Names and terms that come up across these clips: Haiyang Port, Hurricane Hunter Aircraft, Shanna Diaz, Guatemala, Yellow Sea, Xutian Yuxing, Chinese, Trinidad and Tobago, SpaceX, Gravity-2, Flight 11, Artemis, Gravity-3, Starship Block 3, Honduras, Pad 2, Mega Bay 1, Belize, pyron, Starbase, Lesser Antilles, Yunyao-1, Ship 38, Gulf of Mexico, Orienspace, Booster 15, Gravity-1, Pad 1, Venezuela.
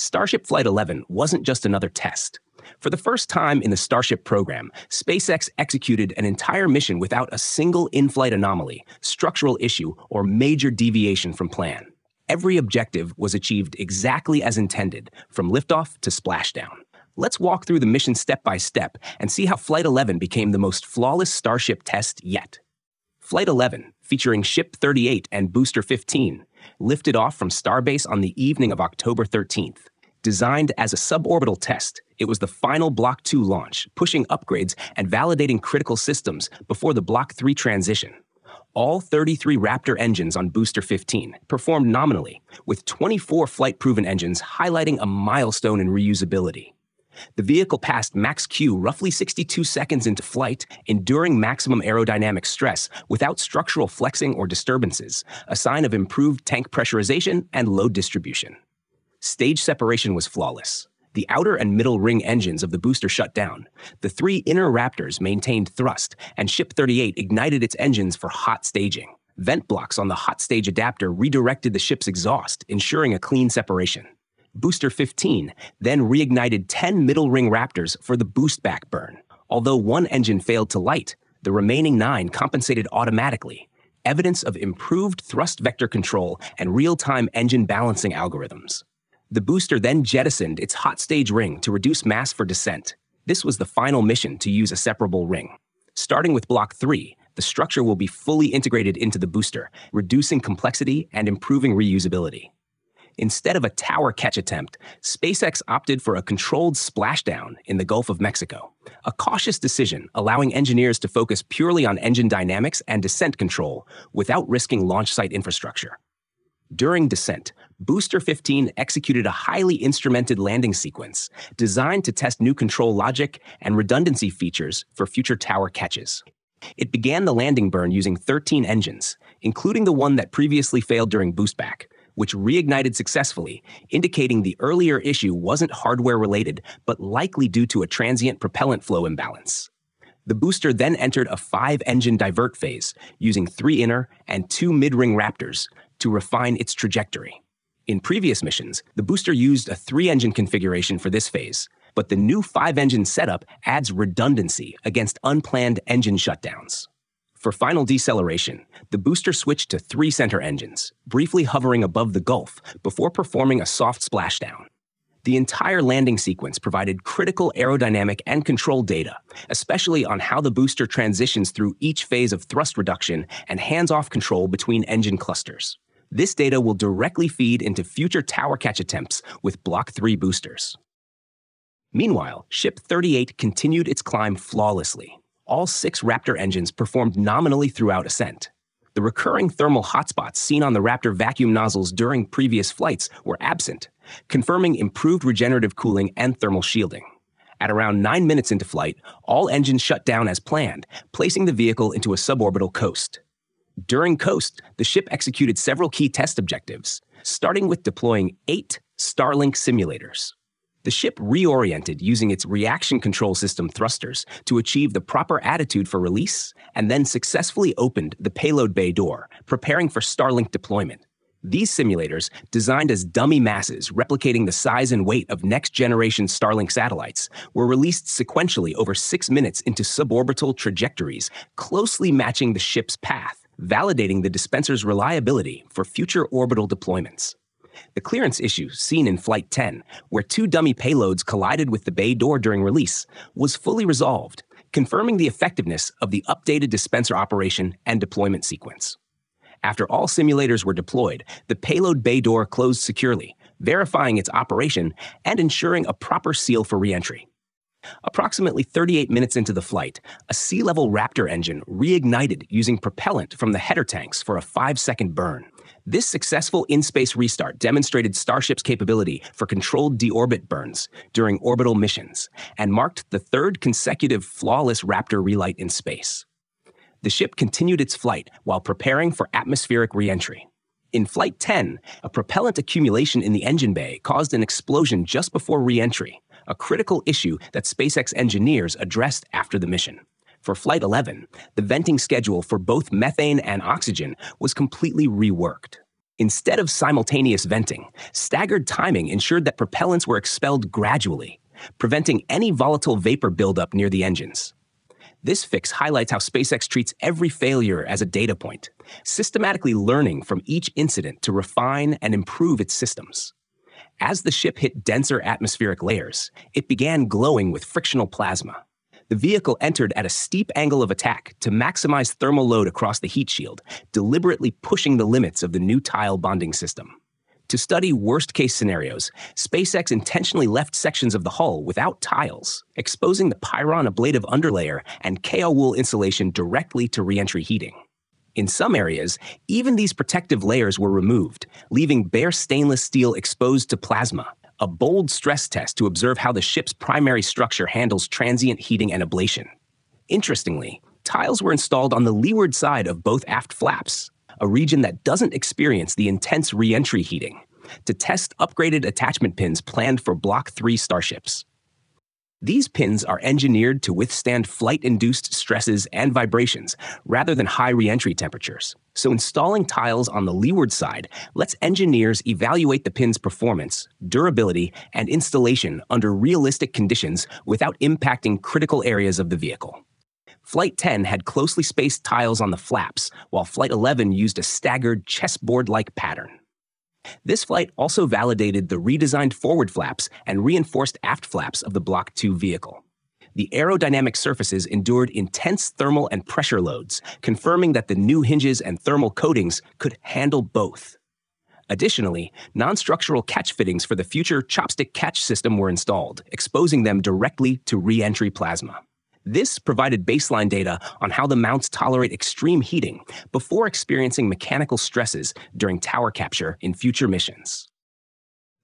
Starship Flight 11 wasn't just another test. For the first time in the Starship program, SpaceX executed an entire mission without a single in-flight anomaly, structural issue, or major deviation from plan. Every objective was achieved exactly as intended, from liftoff to splashdown. Let's walk through the mission step by step and see how Flight 11 became the most flawless Starship test yet. Flight 11, featuring Ship 38 and Booster 15, lifted off from Starbase on the evening of October 13th. Designed as a suborbital test, it was the final Block 2 launch, pushing upgrades and validating critical systems before the Block 3 transition. All 33 Raptor engines on Booster 15 performed nominally, with 24 flight-proven engines highlighting a milestone in reusability. The vehicle passed max Q roughly 62 seconds into flight, enduring maximum aerodynamic stress without structural flexing or disturbances, a sign of improved tank pressurization and load distribution. Stage separation was flawless. The outer and middle ring engines of the booster shut down. The three inner Raptors maintained thrust, and Ship 38 ignited its engines for hot staging. Vent blocks on the hot stage adapter redirected the ship's exhaust, ensuring a clean separation. Booster 15 then reignited 10 middle ring Raptors for the boost back burn. Although one engine failed to light, the remaining 9 compensated automatically, evidence of improved thrust vector control and real-time engine balancing algorithms. The booster then jettisoned its hot stage ring to reduce mass for descent. This was the final mission to use a separable ring. Starting with Block 3, the structure will be fully integrated into the booster, reducing complexity and improving reusability. Instead of a tower catch attempt, SpaceX opted for a controlled splashdown in the Gulf of Mexico, a cautious decision allowing engineers to focus purely on engine dynamics and descent control without risking launch site infrastructure. During descent, Booster 15 executed a highly instrumented landing sequence designed to test new control logic and redundancy features for future tower catches. It began the landing burn using 13 engines, including the one that previously failed during boostback, which reignited successfully, indicating the earlier issue wasn't hardware-related but likely due to a transient propellant flow imbalance. The booster then entered a 5-engine divert phase, using 3 inner and 2 mid-ring Raptors to refine its trajectory. In previous missions, the booster used a 3-engine configuration for this phase, but the new 5-engine setup adds redundancy against unplanned engine shutdowns. For final deceleration, the booster switched to 3 center engines, briefly hovering above the Gulf before performing a soft splashdown. The entire landing sequence provided critical aerodynamic and control data, especially on how the booster transitions through each phase of thrust reduction and hands-off control between engine clusters. This data will directly feed into future tower catch attempts with Block 3 boosters. Meanwhile, Ship 38 continued its climb flawlessly. All 6 Raptor engines performed nominally throughout ascent. The recurring thermal hotspots seen on the Raptor vacuum nozzles during previous flights were absent, confirming improved regenerative cooling and thermal shielding. At around 9 minutes into flight, all engines shut down as planned, placing the vehicle into a suborbital coast. During coast, the ship executed several key test objectives, starting with deploying 8 Starlink simulators. The ship reoriented using its reaction control system thrusters to achieve the proper attitude for release, and then successfully opened the payload bay door, preparing for Starlink deployment. These simulators, designed as dummy masses replicating the size and weight of next-generation Starlink satellites, were released sequentially over 6 minutes into suborbital trajectories, closely matching the ship's path, validating the dispenser's reliability for future orbital deployments. The clearance issue seen in Flight 10, where 2 dummy payloads collided with the bay door during release, was fully resolved, confirming the effectiveness of the updated dispenser operation and deployment sequence. After all simulators were deployed, the payload bay door closed securely, verifying its operation and ensuring a proper seal for re-entry. Approximately 38 minutes into the flight, a sea-level Raptor engine reignited using propellant from the header tanks for a 5-second burn. This successful in-space restart demonstrated Starship's capability for controlled deorbit burns during orbital missions and marked the 3rd consecutive flawless Raptor relight in space. The ship continued its flight while preparing for atmospheric re-entry. In Flight 10, a propellant accumulation in the engine bay caused an explosion just before re-entry, a critical issue that SpaceX engineers addressed after the mission. For Flight 11, the venting schedule for both methane and oxygen was completely reworked. Instead of simultaneous venting, staggered timing ensured that propellants were expelled gradually, preventing any volatile vapor buildup near the engines. This fix highlights how SpaceX treats every failure as a data point, systematically learning from each incident to refine and improve its systems. As the ship hit denser atmospheric layers, it began glowing with frictional plasma. The vehicle entered at a steep angle of attack to maximize thermal load across the heat shield, deliberately pushing the limits of the new tile bonding system. To study worst-case scenarios, SpaceX intentionally left sections of the hull without tiles, exposing the pyron ablative underlayer and kaol wool insulation directly to re-entry heating. In some areas, even these protective layers were removed, leaving bare stainless steel exposed to plasma, a bold stress test to observe how the ship's primary structure handles transient heating and ablation. Interestingly, tiles were installed on the leeward side of both aft flaps, a region that doesn't experience the intense re-entry heating, to test upgraded attachment pins planned for Block 3 starships. These pins are engineered to withstand flight-induced stresses and vibrations rather than high re-entry temperatures. So installing tiles on the leeward side lets engineers evaluate the pin's performance, durability, and installation under realistic conditions without impacting critical areas of the vehicle. Flight 10 had closely spaced tiles on the flaps, while Flight 11 used a staggered chessboard-like pattern. This flight also validated the redesigned forward flaps and reinforced aft flaps of the Block 2 vehicle. The aerodynamic surfaces endured intense thermal and pressure loads, confirming that the new hinges and thermal coatings could handle both. Additionally, non-structural catch fittings for the future chopstick catch system were installed, exposing them directly to re-entry plasma. This provided baseline data on how the mounts tolerate extreme heating before experiencing mechanical stresses during tower capture in future missions.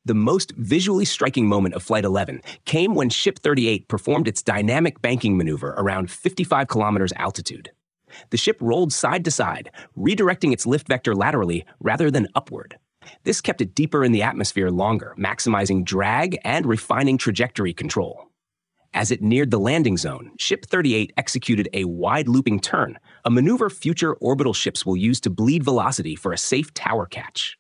The most visually striking moment of Flight 11 came when Ship 38 performed its dynamic banking maneuver around 55 kilometers altitude. The ship rolled side to side, redirecting its lift vector laterally rather than upward. This kept it deeper in the atmosphere longer, maximizing drag and refining trajectory control. As it neared the landing zone, Ship 38 executed a wide-looping turn, a maneuver future orbital ships will use to bleed velocity for a safe tower catch.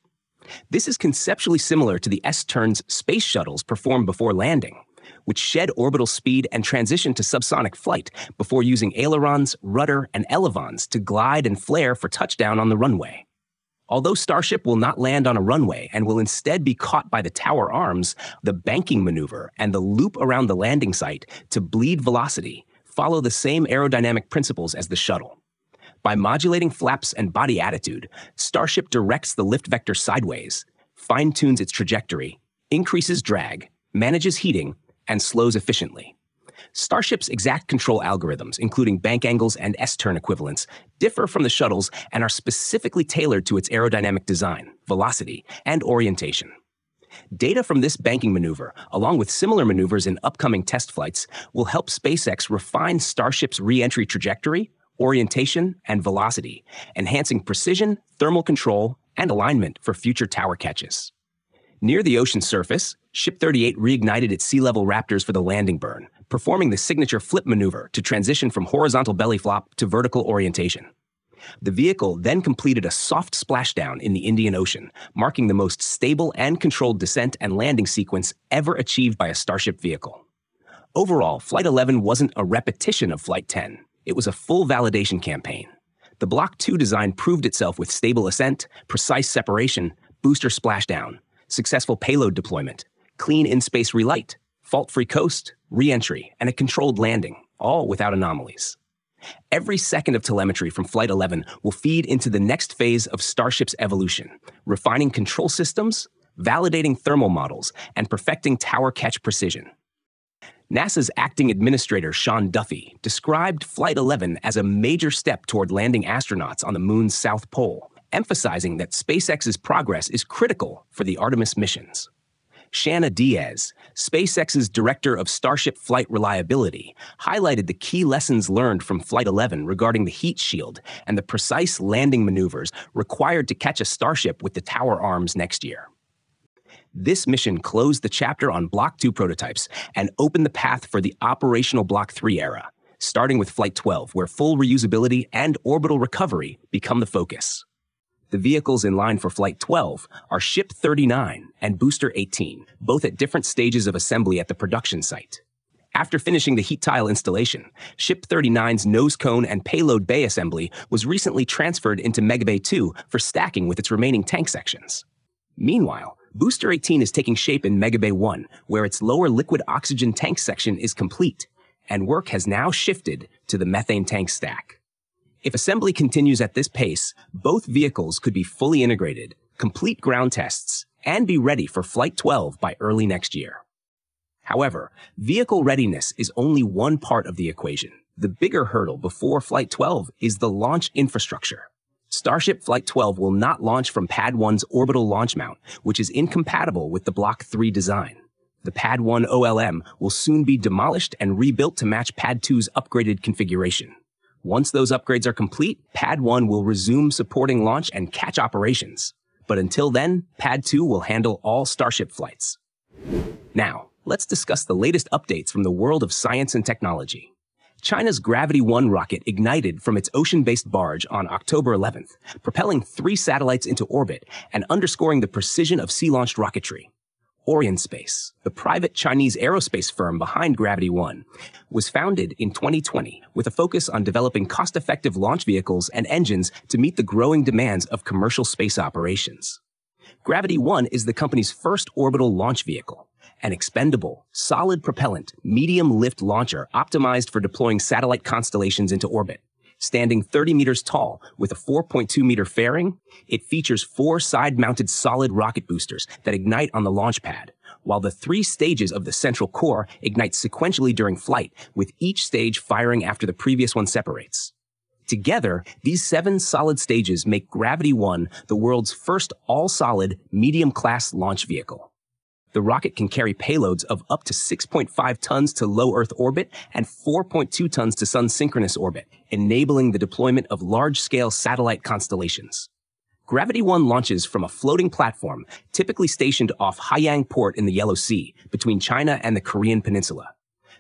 This is conceptually similar to the S-turns space shuttles perform before landing, which shed orbital speed and transition to subsonic flight before using ailerons, rudder, and elevons to glide and flare for touchdown on the runway. Although Starship will not land on a runway and will instead be caught by the tower arms, the banking maneuver and the loop around the landing site to bleed velocity follow the same aerodynamic principles as the shuttle. By modulating flaps and body attitude, Starship directs the lift vector sideways, fine-tunes its trajectory, increases drag, manages heating, and slows efficiently. Starship's exact control algorithms, including bank angles and S-turn equivalents, differ from the shuttle's and are specifically tailored to its aerodynamic design, velocity, and orientation. Data from this banking maneuver, along with similar maneuvers in upcoming test flights, will help SpaceX refine Starship's re-entry trajectory, orientation, and velocity, enhancing precision, thermal control, and alignment for future tower catches. Near the ocean surface, Ship 38 reignited its sea-level Raptors for the landing burn, performing the signature flip maneuver to transition from horizontal belly flop to vertical orientation. The vehicle then completed a soft splashdown in the Indian Ocean, marking the most stable and controlled descent and landing sequence ever achieved by a Starship vehicle. Overall, Flight 11 wasn't a repetition of Flight 10. It was a full validation campaign. The Block 2 design proved itself with stable ascent, precise separation, booster splashdown, successful payload deployment, clean in-space relight, fault-free coast, re-entry, and a controlled landing, all without anomalies. Every second of telemetry from Flight 11 will feed into the next phase of Starship's evolution, refining control systems, validating thermal models, and perfecting tower catch precision. NASA's acting administrator, Sean Duffy, described Flight 11 as a major step toward landing astronauts on the moon's south pole, emphasizing that SpaceX's progress is critical for the Artemis missions. Shanna Diaz, SpaceX's director of Starship flight reliability, highlighted the key lessons learned from Flight 11 regarding the heat shield and the precise landing maneuvers required to catch a Starship with the tower arms next year. This mission closed the chapter on Block 2 prototypes and opened the path for the operational Block 3 era, starting with Flight 12, where full reusability and orbital recovery become the focus. The vehicles in line for Flight 12 are Ship 39 and Booster 18, both at different stages of assembly at the production site. After finishing the heat tile installation, Ship 39's nose cone and payload bay assembly was recently transferred into Mega Bay 2 for stacking with its remaining tank sections. Meanwhile, Booster 18 is taking shape in Mega Bay 1, where its lower liquid oxygen tank section is complete, and work has now shifted to the methane tank stack. If assembly continues at this pace, both vehicles could be fully integrated, complete ground tests, and be ready for Flight 12 by early next year. However, vehicle readiness is only one part of the equation. The bigger hurdle before Flight 12 is the launch infrastructure. Starship Flight 12 will not launch from Pad 1's orbital launch mount, which is incompatible with the Block 3 design. The Pad 1 OLM will soon be demolished and rebuilt to match Pad 2's upgraded configuration. Once those upgrades are complete, Pad 1 will resume supporting launch and catch operations. But until then, Pad 2 will handle all Starship flights. Now, let's discuss the latest updates from the world of science and technology. China's Gravity-1 rocket ignited from its ocean-based barge on October 11th, propelling 3 satellites into orbit and underscoring the precision of sea-launched rocketry. Orienspace, the private Chinese aerospace firm behind Gravity-1, was founded in 2020 with a focus on developing cost-effective launch vehicles and engines to meet the growing demands of commercial space operations. Gravity-1 is the company's first orbital launch vehicle, an expendable, solid propellant, medium-lift launcher optimized for deploying satellite constellations into orbit. Standing 30 meters tall with a 4.2-meter fairing, it features 4 side-mounted solid rocket boosters that ignite on the launch pad, while the 3 stages of the central core ignite sequentially during flight, with each stage firing after the previous one separates. Together, these 7 solid stages make Gravity-1 the world's first all-solid, medium-class launch vehicle. The rocket can carry payloads of up to 6.5 tons to low-Earth orbit and 4.2 tons to sun-synchronous orbit, enabling the deployment of large-scale satellite constellations. Gravity-1 launches from a floating platform typically stationed off Haiyang Port in the Yellow Sea, between China and the Korean Peninsula.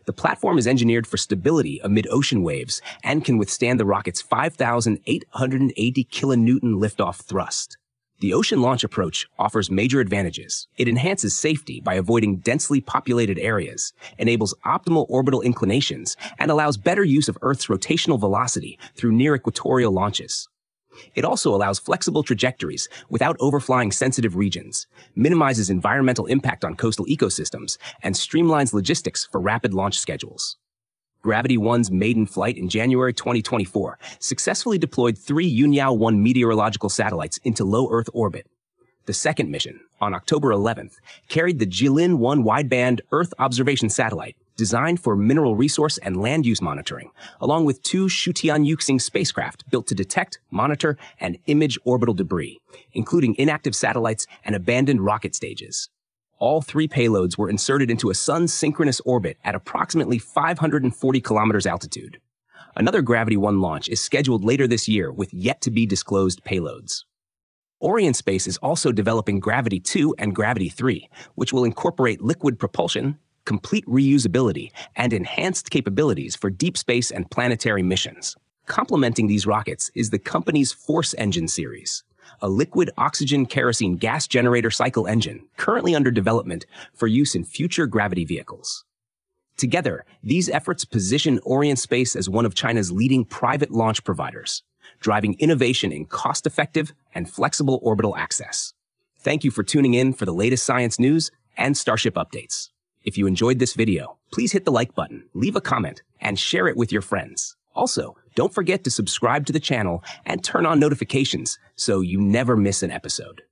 The platform is engineered for stability amid ocean waves and can withstand the rocket's 5,880 kilonewton liftoff thrust. The ocean launch approach offers major advantages. It enhances safety by avoiding densely populated areas, enables optimal orbital inclinations, and allows better use of Earth's rotational velocity through near-equatorial launches. It also allows flexible trajectories without overflying sensitive regions, minimizes environmental impact on coastal ecosystems, and streamlines logistics for rapid launch schedules. Gravity-1's maiden flight in January 2024 successfully deployed 3 Yunyao-1 meteorological satellites into low-Earth orbit. The second mission, on October 11th, carried the Jilin-1 wideband Earth observation satellite designed for mineral resource and land use monitoring, along with 2 Xutian Yuxing spacecraft built to detect, monitor, and image orbital debris, including inactive satellites and abandoned rocket stages. All 3 payloads were inserted into a sun-synchronous orbit at approximately 540 kilometers altitude. Another Gravity-1 launch is scheduled later this year with yet-to-be-disclosed payloads. Orienspace is also developing Gravity-2 and Gravity-3, which will incorporate liquid propulsion, complete reusability, and enhanced capabilities for deep space and planetary missions. Complementing these rockets is the company's Force Engine series, a liquid oxygen kerosene gas generator cycle engine currently under development for use in future Gravity vehicles. Together, these efforts position Orienspace as one of China's leading private launch providers, driving innovation in cost-effective and flexible orbital access. Thank you for tuning in for the latest science news and Starship updates. If you enjoyed this video, please hit the like button, leave a comment, and share it with your friends. Also, don't forget to subscribe to the channel and turn on notifications so you never miss an episode.